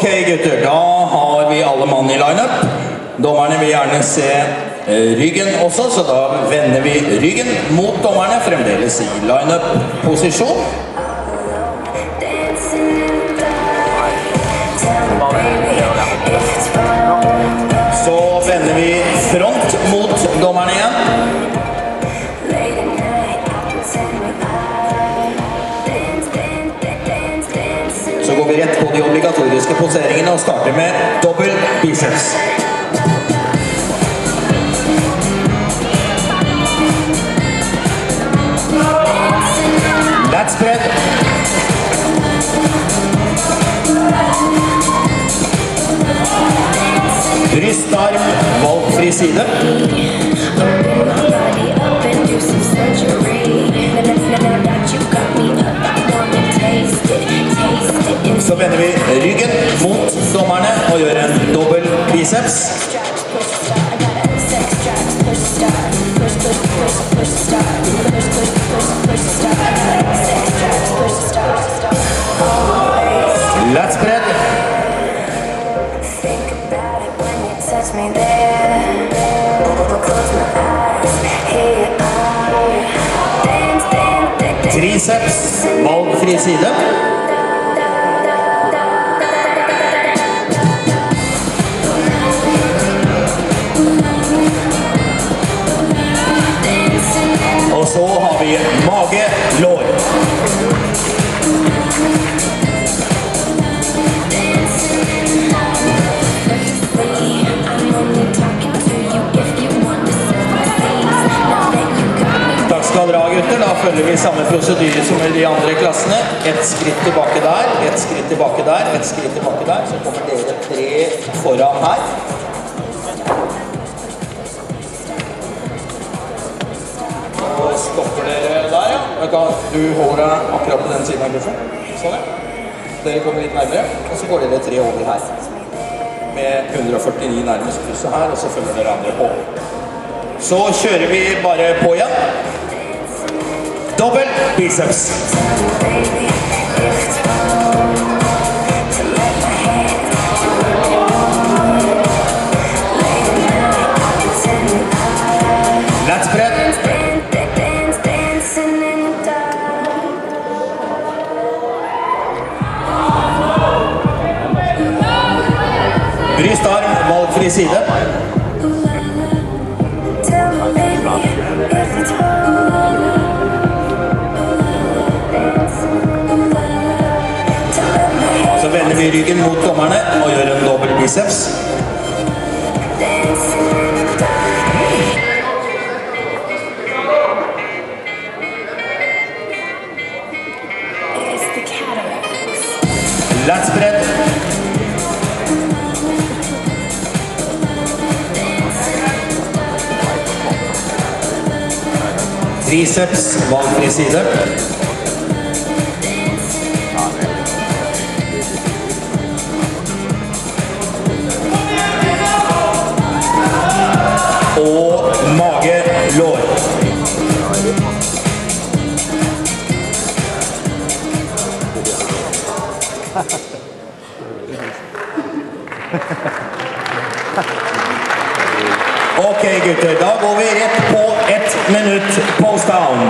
Ok gutter, da har vi alle mann i line-up. Dommerne vil gjerne se ryggen også, så da vender vi ryggen mot dommerne, fremdeles i line-up-posisjon. Så vender vi front mot dommerne igjen. Så går vi rett på de obligatoriske poseringene og starter med dobbelt biceps. That's spread. Brystarm, valgfri side. Så vender vi ryggen mot dommerne og gjør en dobbel biceps. Let's spread. Triceps, valgfri side. Og så har vi mage, lår. Takk skal dere ha, gutter. Da følger vi samme prosedyre som i de andre klassene. Et skritt tilbake der, et skritt tilbake der, et skritt tilbake der. Så kommer dere tre foran her. Og stopper dere der, ja. Du holder deg akkurat på den siden av gruffen. Sånn, ja. Dere kommer litt nærmere, og så går dere tre over her. Med 149 nærmest krysset her, og så følger dere andre på. Så kjører vi bare på igjen. Dobbel biceps. Let's spread. Brystarm, valgfri side. Så vender vi ryggen mot dommerne og gjør en dobbel biceps. Let's spread. Triceps, valgfri side. Og mage, lår. Ok gutter, da går vi rett på 1 minutt post down.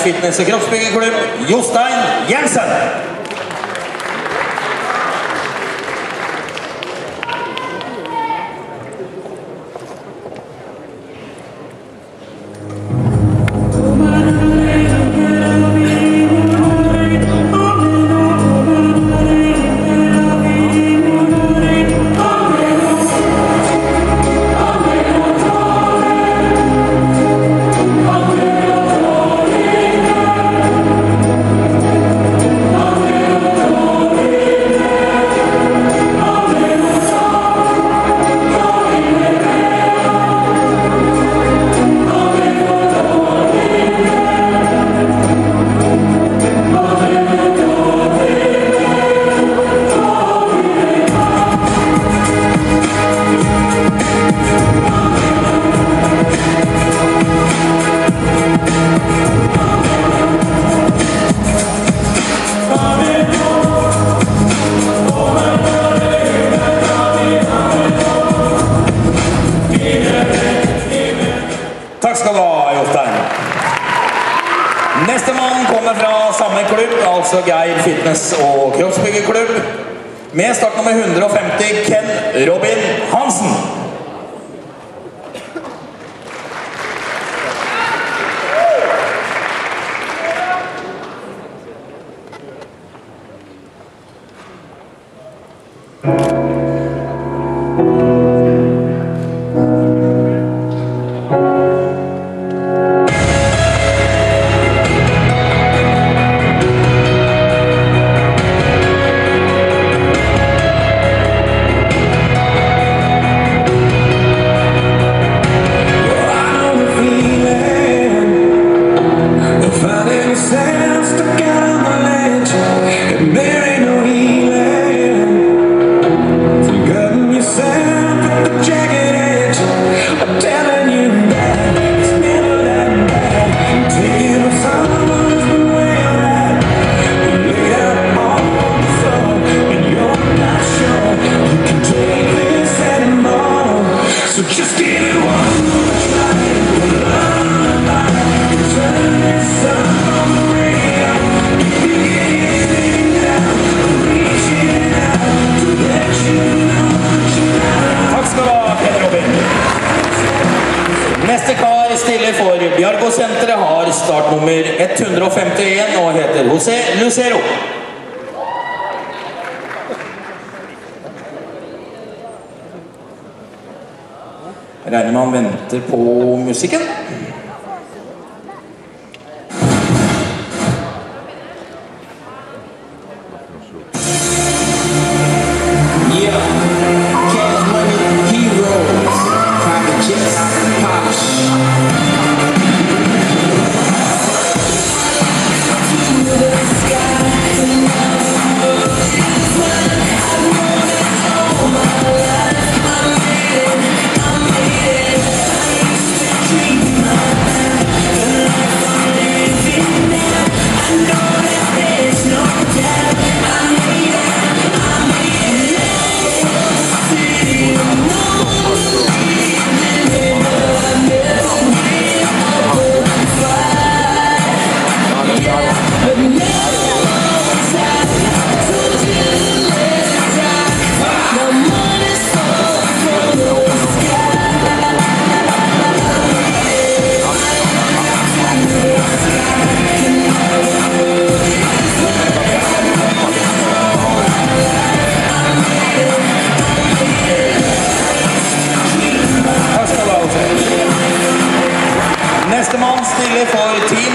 Fitness- og Kroppsbyggeklubb, Jostein Jenssen! Neste mann kommer fra samme klubb, altså Geir Fitness- og Kroppsbyggeklubb, med startnummer 150, Ken Robin Hansen. Bjargo-senteret har startnummer 151 og heter Jose Lucero. Jeg regner med han venter på musikken.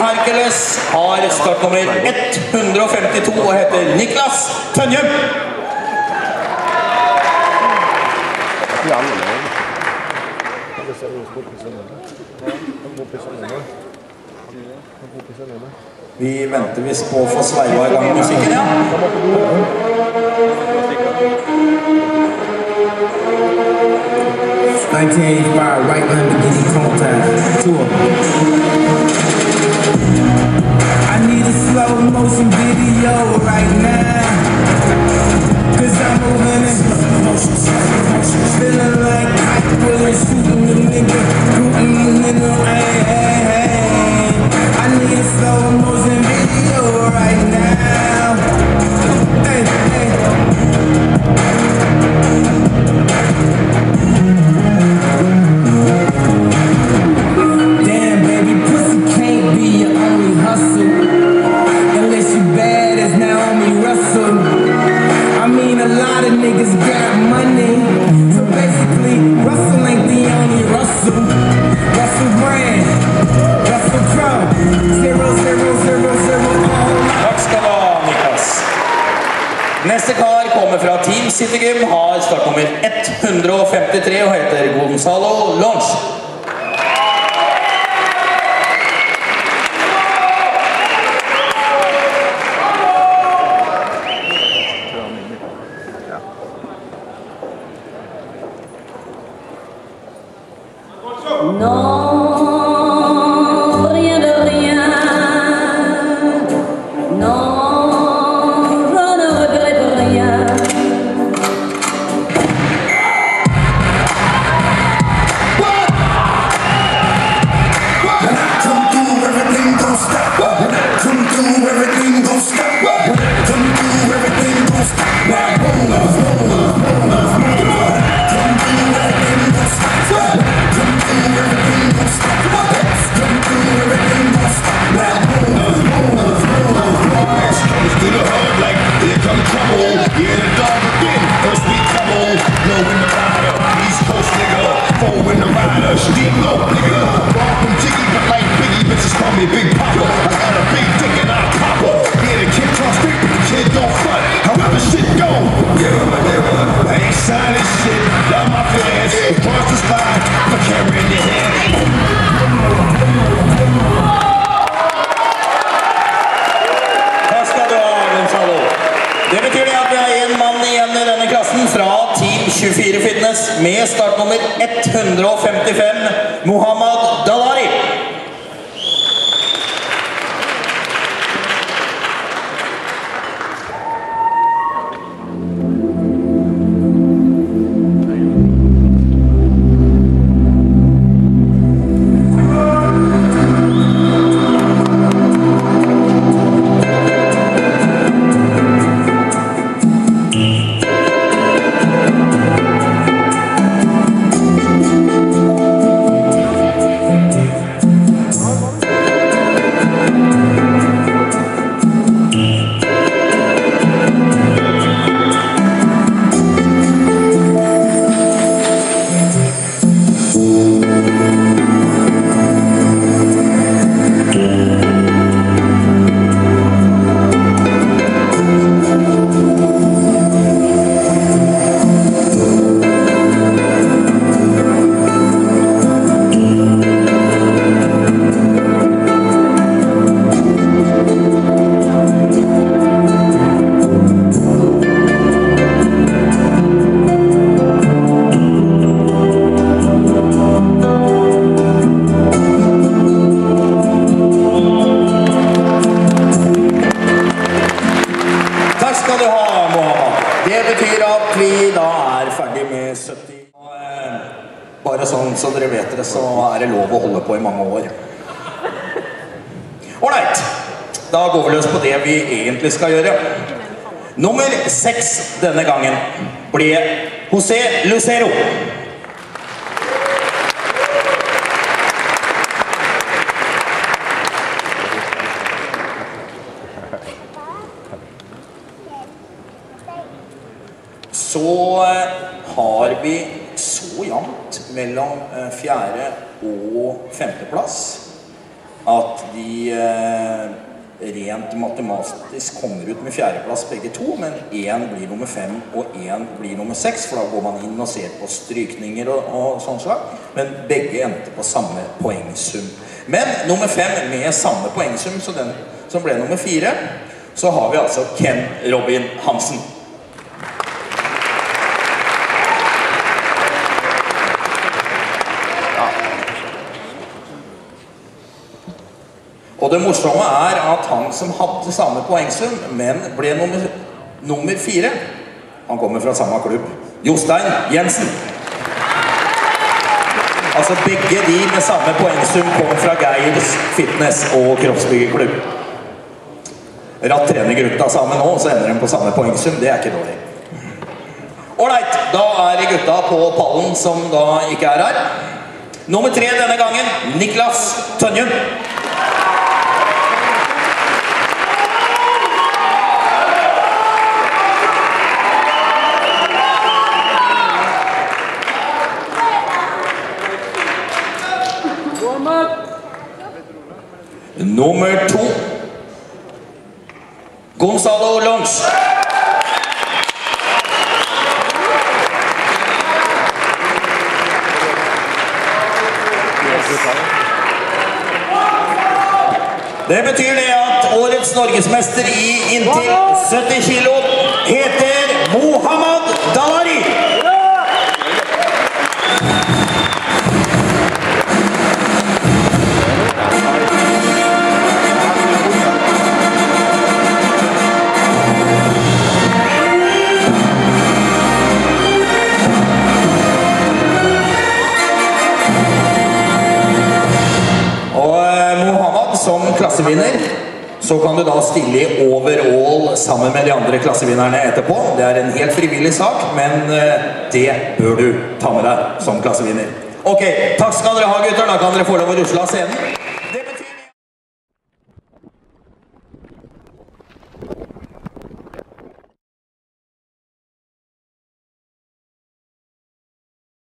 Har startnummer 152 og heter Niklas Tønjum. Vi venter visst på å få sveiva i gang musikken, ja. I take my right Lamborghini contact tour. I need a slow motion video right now, 'cause I'm moving and feeling like I really shooting a nigga, shooting a nigga. I need a slow motion video right now. Hey, hey. Damn, baby, pussy can't be your only hustle. Niggas got money, so basically Russell ain't the only Russell. Russell Brand, Russell Crowe, 0, 0, 0, 0. Takk skal du ha, Niklas. Neste kar kommer fra Team Citygym, har startnummer 153 og heter Gonzalo Lange. Her skal du ha, Gonzalo. Det betyr det at vi har en mann igjen i denne klassen fra Team 24 Fitness med startnummer 155, Mohammed Dal. Bare sånn, så dere vet det, så er det lov å holde på i mange år. Alright, da går vi løs på det vi egentlig skal gjøre. Nummer 6 denne gangen ble Jose Lucero. Så har vi så jevnt mellom 4. og 5. plass at de rent matematisk kommer ut med 4. plass begge to, men 1 blir nummer 5 og 1 blir nummer 6, for da går man inn og ser på strykninger og sånn slag, men begge endte på samme poengsum. Men nummer 5 med samme poengsum, så den som ble nummer 4, så har vi altså Ken Robin Hansen. Og det morsomme er at han som hadde samme poengsum, men ble nummer 4, han kommer fra samme klubb, Jostein Jenssen. Altså begge de med samme poengsum kom fra Geir Fitness- og Kroppsbyggeklubb. Ratt trener gutta sammen nå, så ender de på samme poengsum, det er ikke dårlig. Alright, da er gutta på pallen som da ikke er her. Nummer 3 denne gangen, Niklas Tønjum. Nummer 2, Gonzalo Lange. Det betyr det at årets norgesmester i inntil 70 kilo heter Mohammed Dal. Så kan du da stille i overall sammen med de andre klassevinnerne etterpå. Det er en helt frivillig sak, men det bør du ta med deg som klassevinner. Ok, takk skal dere ha, gutter. Da kan dere få lov å rusle av scenen.